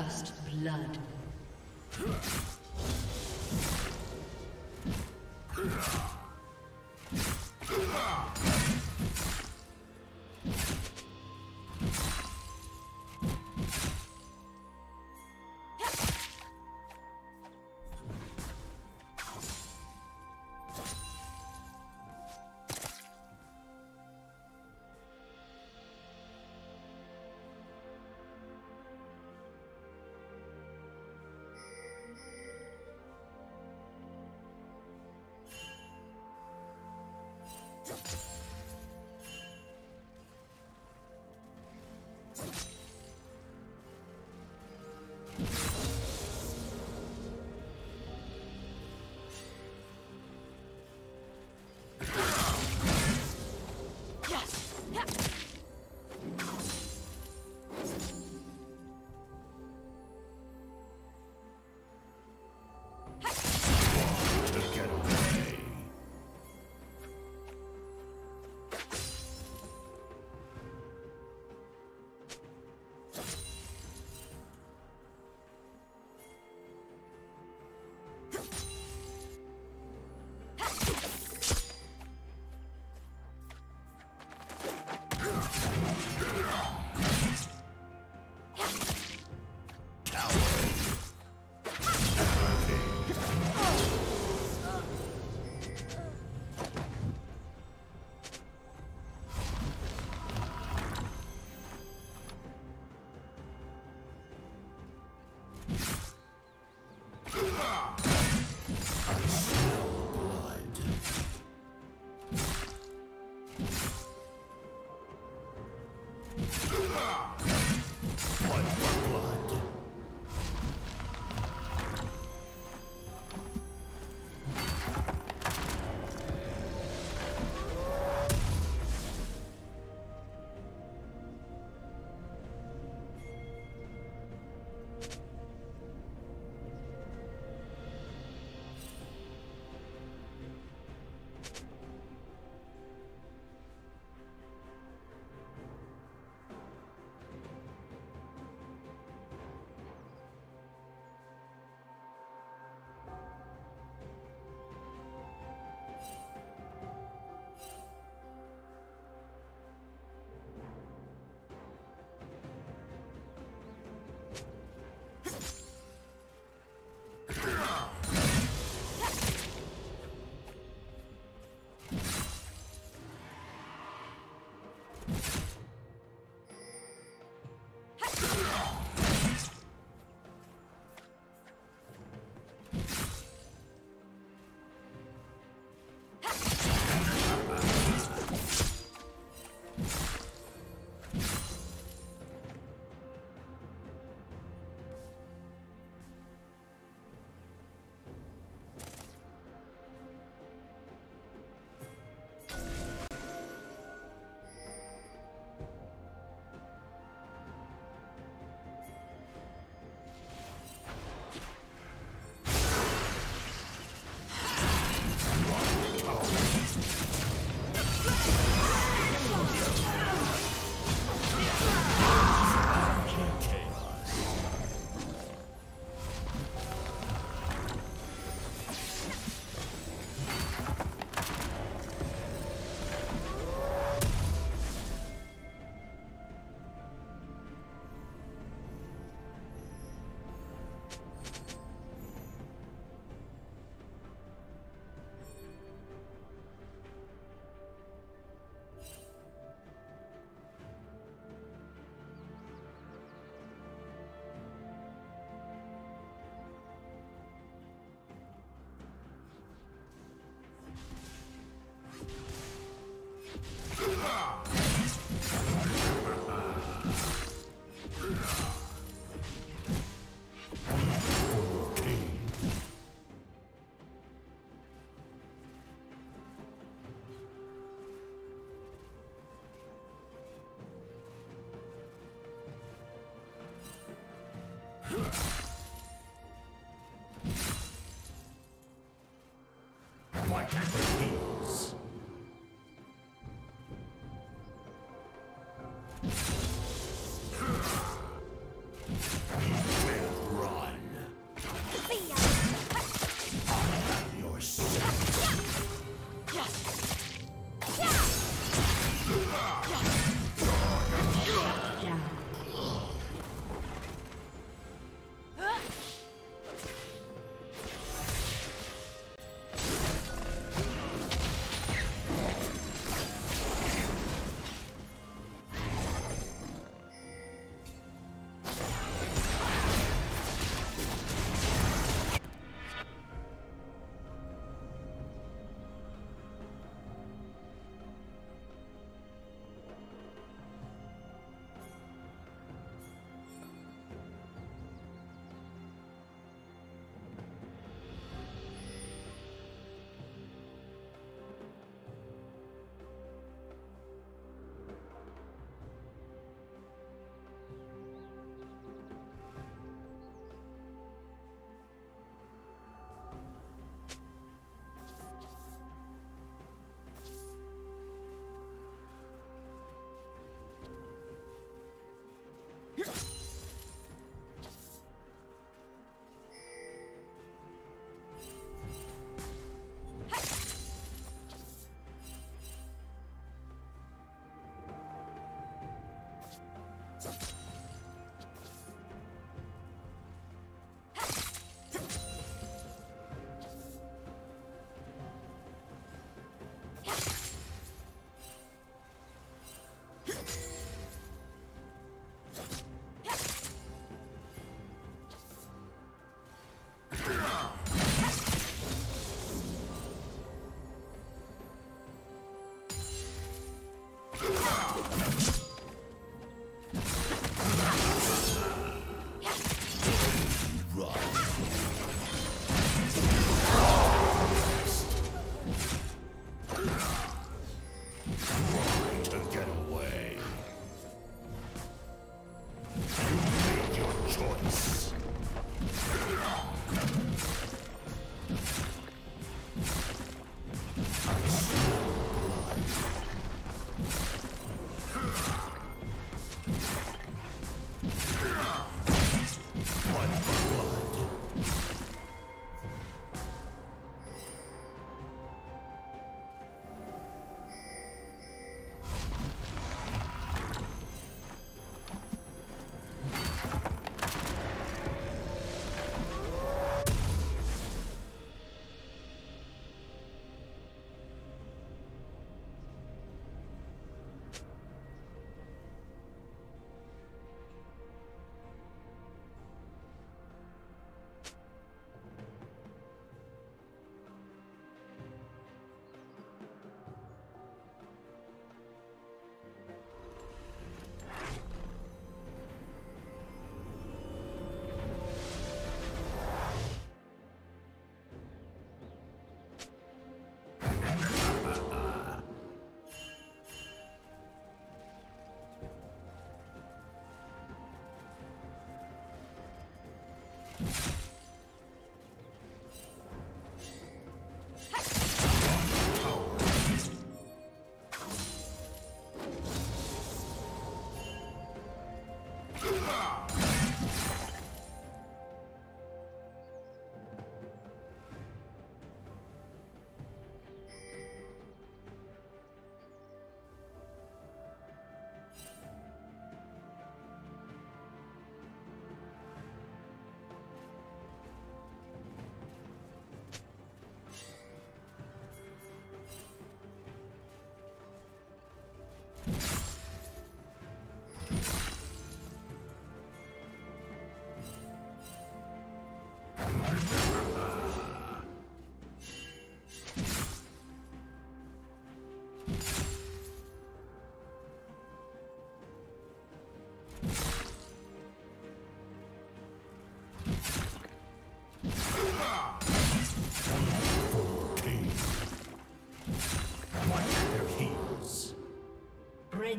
First blood.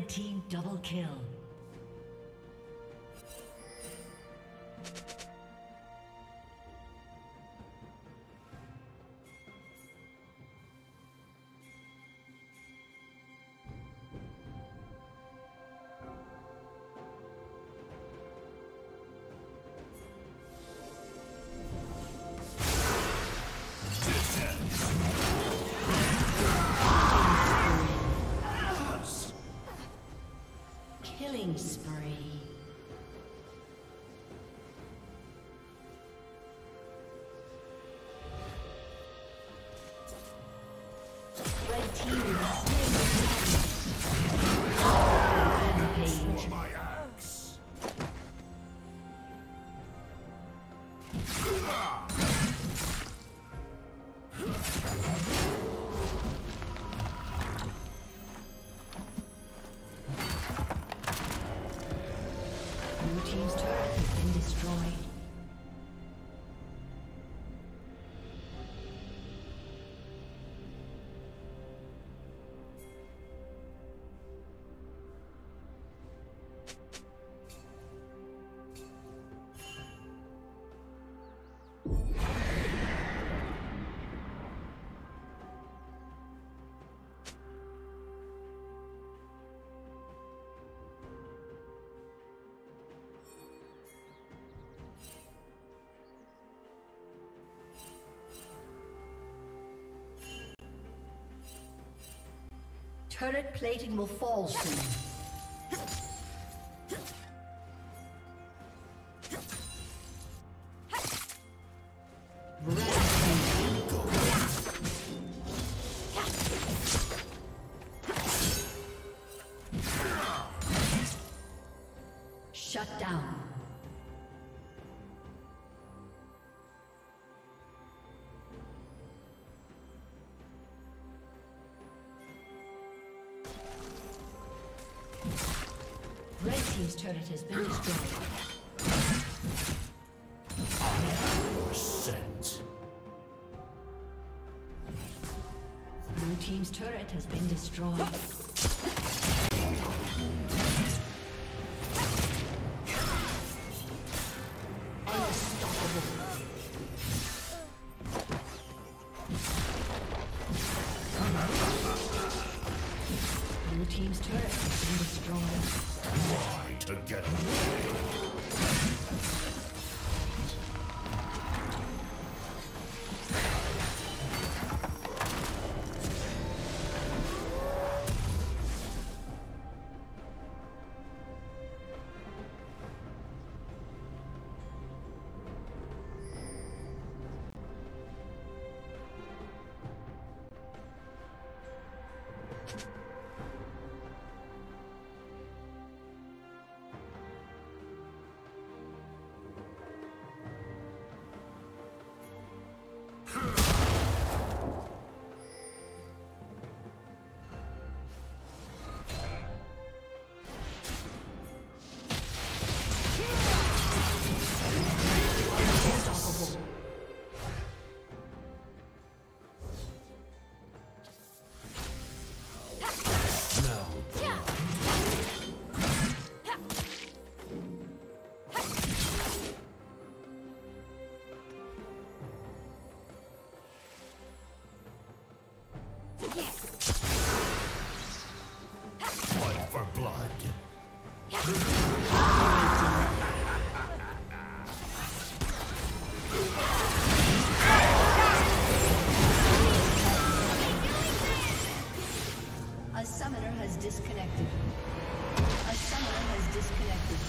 Red team double kill. Turret plating will fall soon. This turret has been destroyed. Blue team's turret has been destroyed. A summoner has disconnected.